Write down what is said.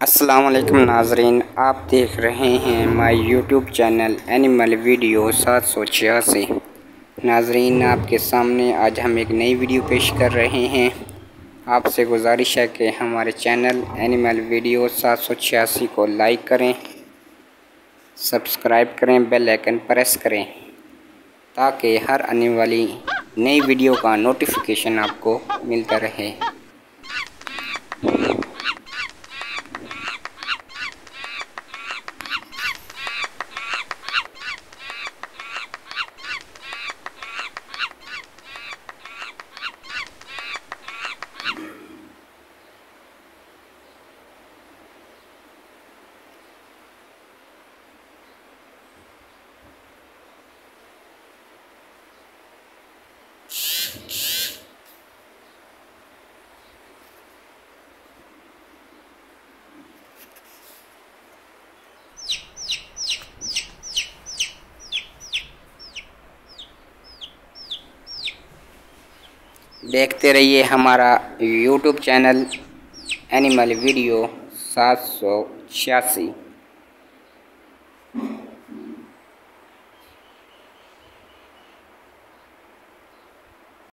अस्सलामुअलैकुम नाजरीन, आप देख रहे हैं my YouTube channel animal video 786। नाजरीन, आपके सामने आज हम एक नई वीडियो पेश कर रहे हैं। आपसे गुजारिश है कि हमारे चैनल एनिमल वीडियो 786 को लाइक करें, सब्सक्राइब करें, बेल आइकन प्रेस करें ताकि हर आने वाली नई वीडियो का नोटिफिकेशन आपको मिलता रहे। देखते रहिए हमारा YouTube चैनल एनिमल वीडियो 786।